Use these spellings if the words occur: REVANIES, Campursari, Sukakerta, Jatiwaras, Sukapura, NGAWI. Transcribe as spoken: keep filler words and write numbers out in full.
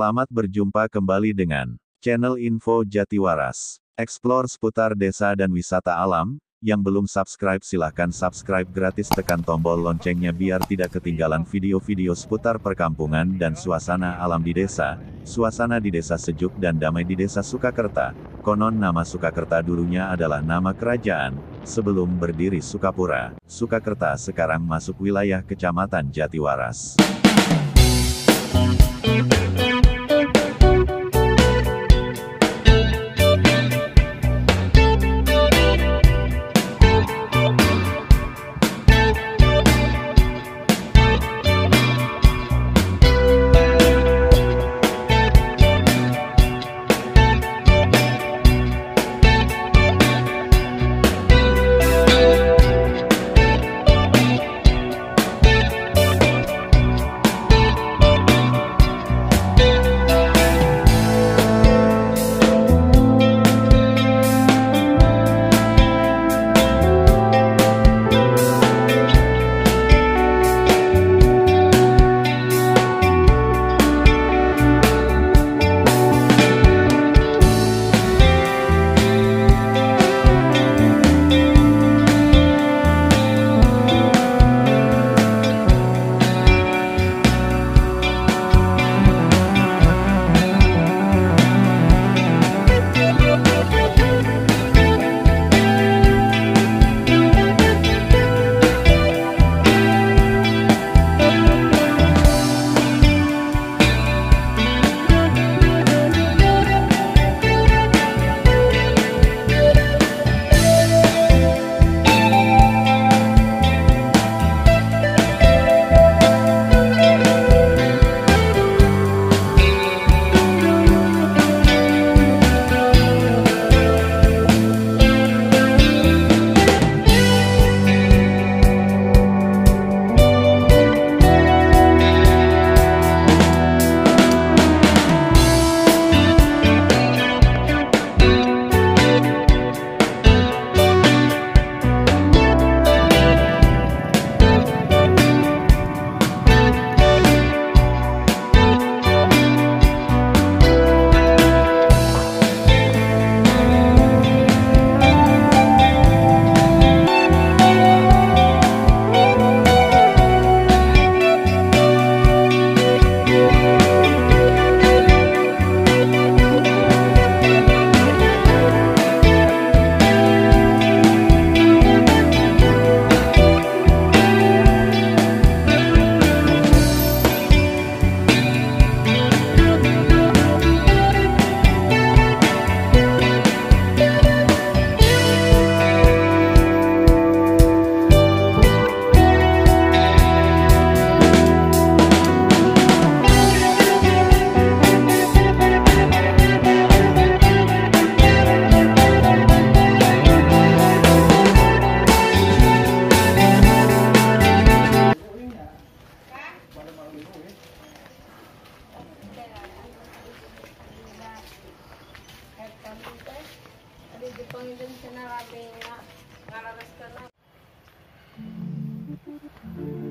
Selamat berjumpa kembali dengan channel Info Jatiwaras. Explore seputar desa dan wisata alam. Yang belum subscribe silahkan subscribe gratis, tekan tombol loncengnya biar tidak ketinggalan video-video seputar perkampungan dan suasana alam di desa. Suasana di desa sejuk dan damai di desa Sukakerta. Konon nama Sukakerta dulunya adalah nama kerajaan, sebelum berdiri Sukapura. Sukakerta sekarang masuk wilayah Kecamatan Jatiwaras. Pangidin siya na rating na nararas ka na.